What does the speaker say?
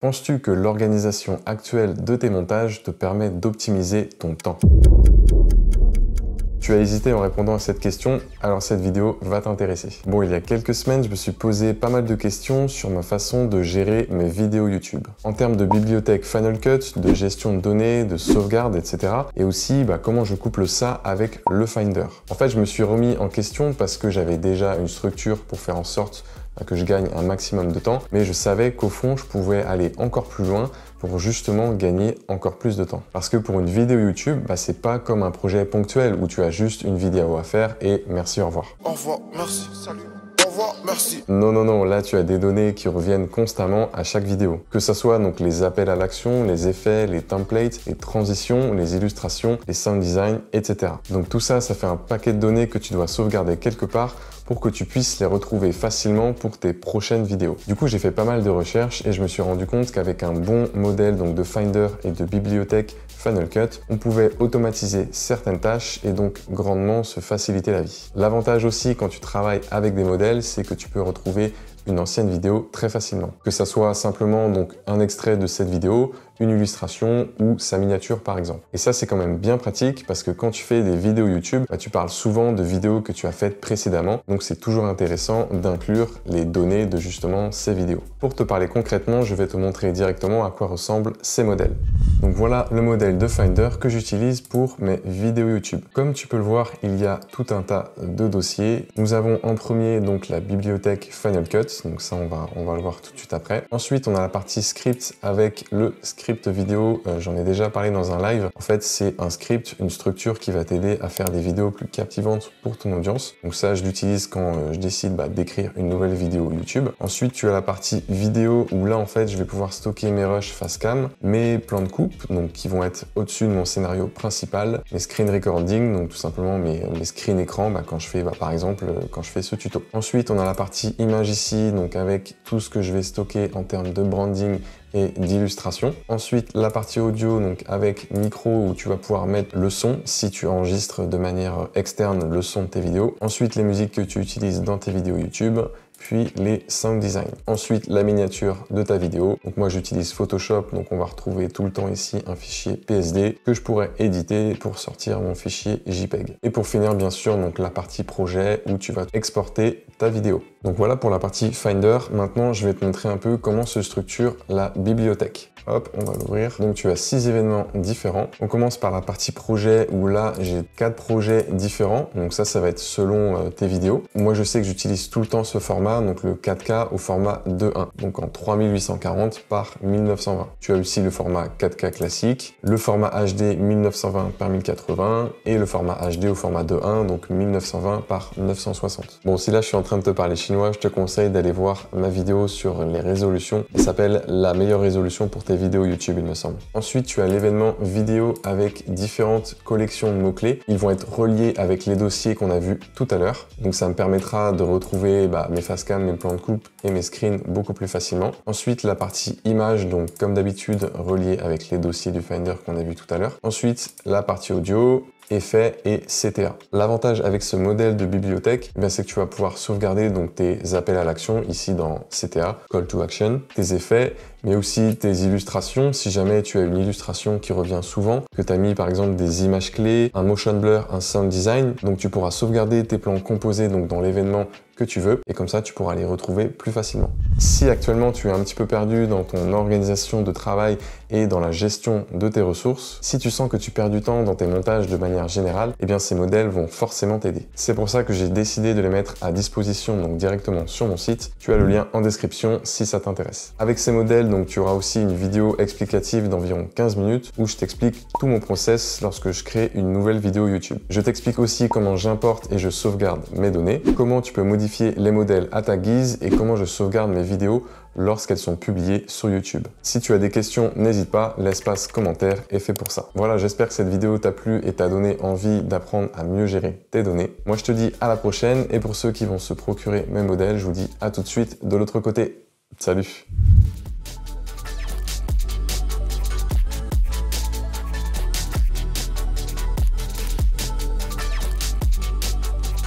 Penses-tu que l'organisation actuelle de tes montages te permet d'optimiser ton temps ? Tu as hésité en répondant à cette question, alors cette vidéo va t'intéresser. Bon, il y a quelques semaines, je me suis posé pas mal de questions sur ma façon de gérer mes vidéos YouTube. En termes de bibliothèque Final Cut, de gestion de données, de sauvegarde, etc. Et aussi, comment je couple ça avec le Finder. En fait, je me suis remis en question parce que j'avais déjà une structure pour faire en sorte que je gagne un maximum de temps, mais je savais qu'au fond, je pouvais aller encore plus loin pour justement gagner encore plus de temps. Parce que pour une vidéo YouTube, c'est pas comme un projet ponctuel où tu as juste une vidéo à faire et merci, au revoir. Au revoir, merci, salut. Merci. Non, là tu as des données qui reviennent constamment à chaque vidéo. Que ce soit donc les appels à l'action, les effets, les templates, les transitions, les illustrations, les sound design, etc. Donc tout ça, ça fait un paquet de données que tu dois sauvegarder quelque part pour que tu puisses les retrouver facilement pour tes prochaines vidéos. Du coup, j'ai fait pas mal de recherches et je me suis rendu compte qu'avec un bon modèle donc de Finder et de bibliothèque Final Cut, on pouvait automatiser certaines tâches et donc grandement se faciliter la vie. L'avantage aussi quand tu travailles avec des modèles, c'est que tu peux retrouver une ancienne vidéo très facilement. Que ça soit simplement donc un extrait de cette vidéo, une illustration ou sa miniature par exemple. Et ça, c'est quand même bien pratique parce que quand tu fais des vidéos YouTube, tu parles souvent de vidéos que tu as faites précédemment. Donc c'est toujours intéressant d'inclure les données de justement ces vidéos. Pour te parler concrètement, je vais te montrer directement à quoi ressemblent ces modèles. Donc voilà le modèle de Finder que j'utilise pour mes vidéos YouTube. Comme tu peux le voir, il y a tout un tas de dossiers. Nous avons en premier donc la bibliothèque Final Cut. Donc ça, on va le voir tout de suite après. Ensuite, on a la partie script avec le script vidéo. J'en ai déjà parlé dans un live. En fait, c'est un script, une structure qui va t'aider à faire des vidéos plus captivantes pour ton audience. Donc ça, je l'utilise quand je décide d'écrire une nouvelle vidéo YouTube. Ensuite, tu as la partie vidéo où là, en fait, je vais pouvoir stocker mes rushs face cam, mes plans de coupe, donc qui vont être au-dessus de mon scénario principal, mes screen recording, donc tout simplement mes screen écran, quand je fais, par exemple, quand je fais ce tuto. Ensuite, on a la partie image ici, donc avec tout ce que je vais stocker en termes de branding et d'illustration. Ensuite, la partie audio, donc avec micro où tu vas pouvoir mettre le son si tu enregistres de manière externe le son de tes vidéos. Ensuite, les musiques que tu utilises dans tes vidéos YouTube, puis les sound design. Ensuite, la miniature de ta vidéo. Donc moi, j'utilise Photoshop, donc on va retrouver tout le temps ici un fichier PSD que je pourrais éditer pour sortir mon fichier JPEG. Et pour finir, bien sûr, donc la partie projet où tu vas exporter ta vidéo. Donc voilà pour la partie Finder. Maintenant, je vais te montrer un peu comment se structure la bibliothèque. Hop, on va l'ouvrir. Donc tu as 6 événements différents. On commence par la partie projet où là, j'ai 4 projets différents. Donc ça va être selon tes vidéos. Moi, je sais que j'utilise tout le temps ce format, donc le 4K au format 2.1, donc en 3840 par 1920. Tu as aussi le format 4K classique, le format HD 1920 par 1080 et le format HD au format 2.1, donc 1920 par 960. Bon, si là je suis en train de te parler chinois, je te conseille d'aller voir ma vidéo sur les résolutions. Elle s'appelle la meilleure résolution pour tes vidéos YouTube, il me semble. Ensuite, tu as l'événement vidéo avec différentes collections de mots-clés. Ils vont être reliés avec les dossiers qu'on a vus tout à l'heure. Donc ça me permettra de retrouver mes faces cam, mes plans de coupe et mes screens beaucoup plus facilement. Ensuite, la partie image, donc comme d'habitude, reliée avec les dossiers du Finder qu'on a vu tout à l'heure. Ensuite, la partie audio, effets et CTA. L'avantage avec ce modèle de bibliothèque, c'est que tu vas pouvoir sauvegarder donc tes appels à l'action ici dans CTA, Call to Action, tes effets, mais aussi tes illustrations. Si jamais tu as une illustration qui revient souvent, que tu as mis par exemple des images clés, un motion blur, un sound design, donc tu pourras sauvegarder tes plans composés donc dans l'événement que tu veux, et comme ça tu pourras les retrouver plus facilement. Si actuellement tu es un petit peu perdu dans ton organisation de travail et dans la gestion de tes ressources, si tu sens que tu perds du temps dans tes montages de manière générale, eh bien ces modèles vont forcément t'aider. C'est pour ça que j'ai décidé de les mettre à disposition donc directement sur mon site. Tu as le lien en description si ça t'intéresse. Avec ces modèles, donc tu auras aussi une vidéo explicative d'environ 15 minutes où je t'explique tout mon process lorsque je crée une nouvelle vidéo YouTube. Je t'explique aussi comment j'importe et je sauvegarde mes données, comment tu peux modifier les modèles à ta guise et comment je sauvegarde mes vidéos lorsqu'elles sont publiées sur YouTube. Si tu as des questions, n'hésite pas, l'espace commentaire est fait pour ça. Voilà, j'espère que cette vidéo t'a plu et t'a donné envie d'apprendre à mieux gérer tes données. Moi, je te dis à la prochaine et pour ceux qui vont se procurer mes modèles, je vous dis à tout de suite de l'autre côté. Salut!